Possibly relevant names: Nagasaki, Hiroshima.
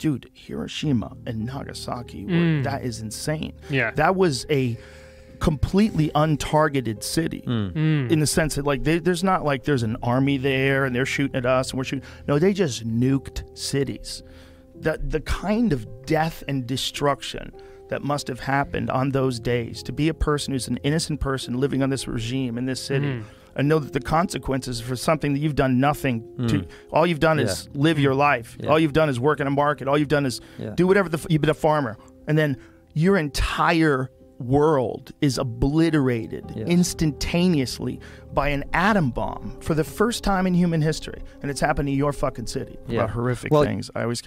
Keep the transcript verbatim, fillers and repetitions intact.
dude, Hiroshima and Nagasaki, were, mm. that is insane. Yeah. That was a completely untargeted city mm. Mm. in the sense that, like, they, there's not like there's an army there and they're shooting at us and we're shooting. No, they just nuked cities. The, the kind of death and destruction that must have happened on those days, to be a person who's an innocent person living on this regime in this city, mm. and know that the consequences for something that you've done nothing mm. to, all you've done yeah. is live your life, yeah. all you've done is work in a market, all you've done is yeah. do whatever, the, you've been a farmer, and then your entire world is obliterated yes. instantaneously by an atom bomb for the first time in human history, and it's happened to your fucking city. Yeah. About horrific well, things. I always